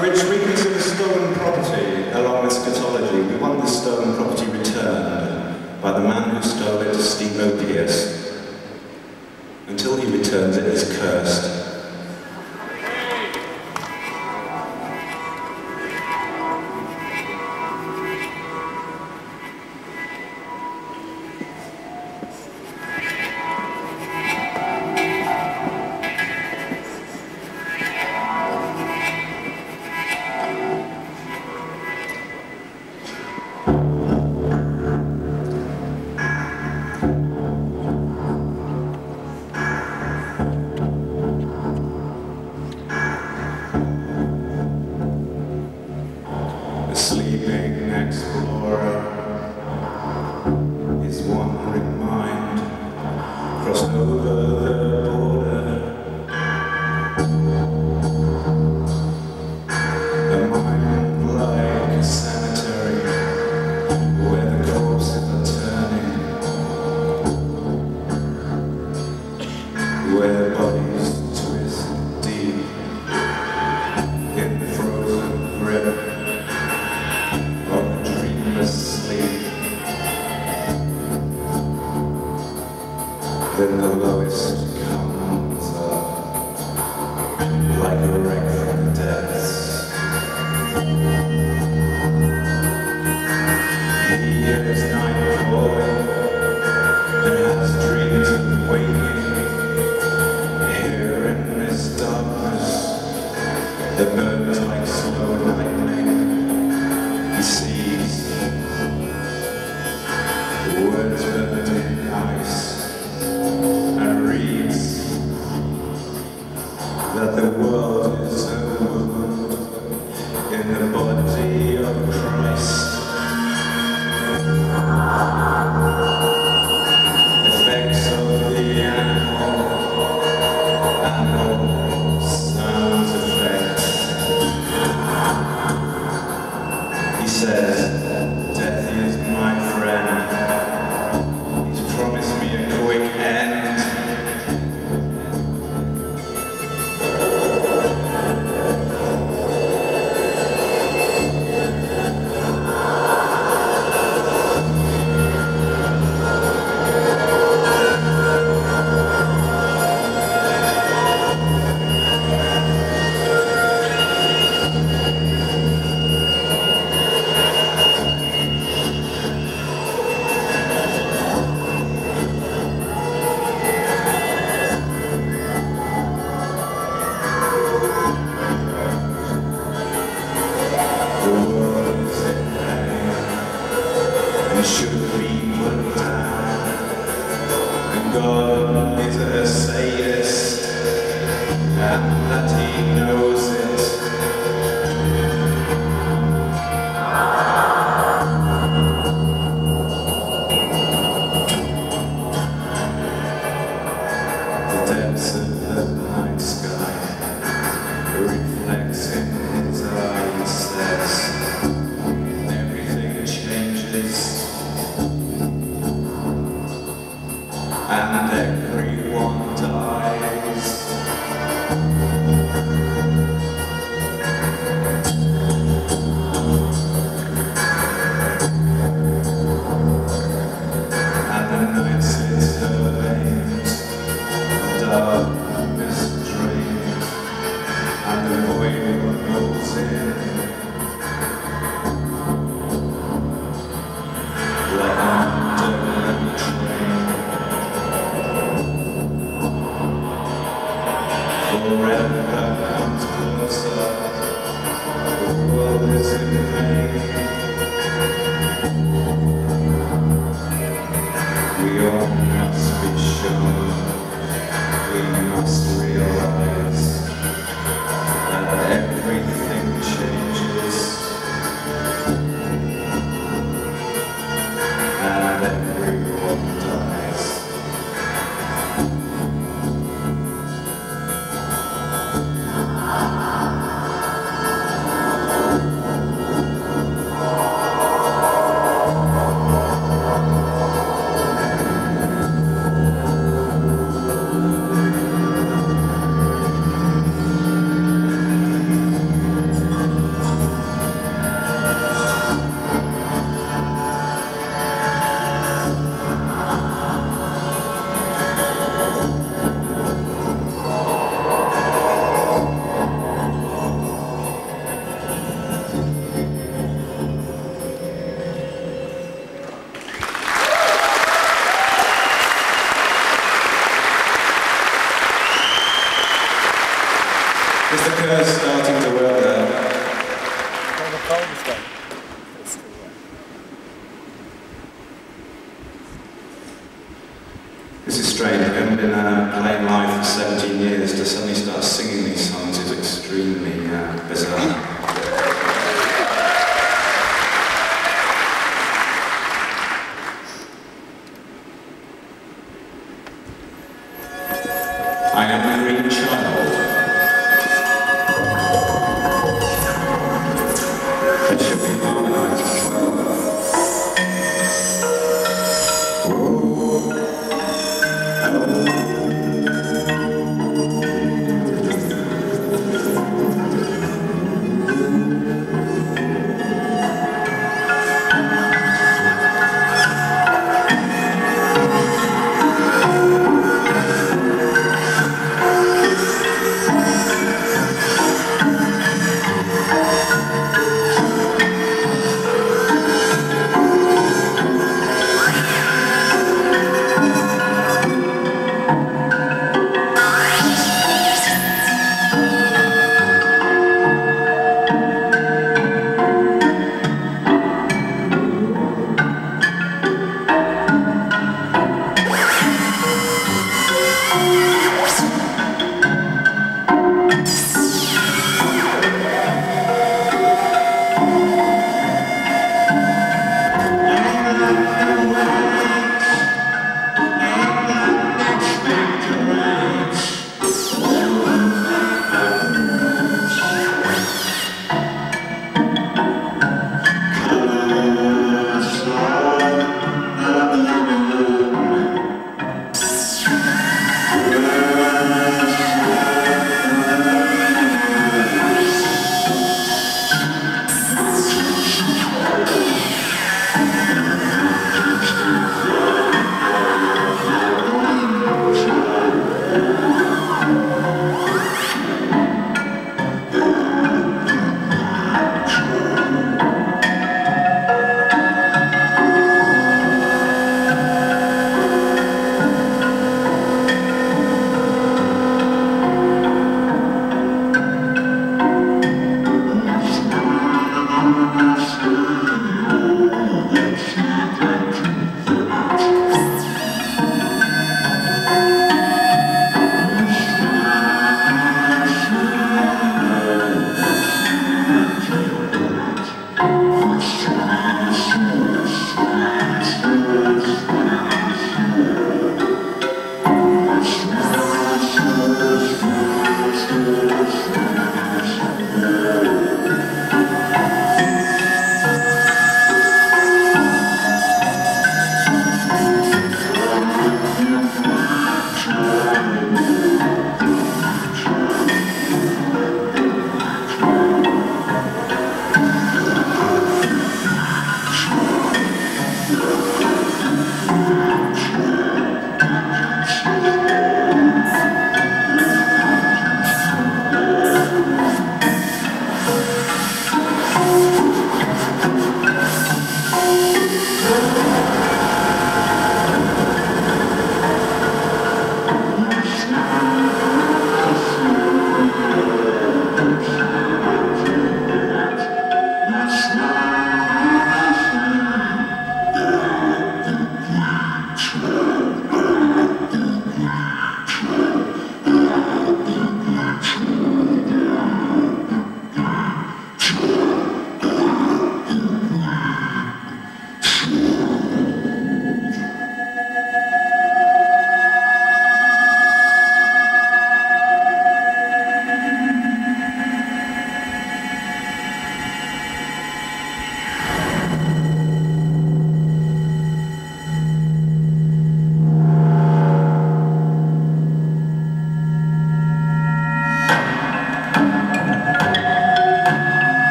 which we consider stolen property along eschatology. We want this stolen property returned by the man who stole it, Stephen Opius. Until he returns it, it's cursed. Realize that everything changes.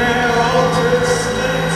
narrow distance.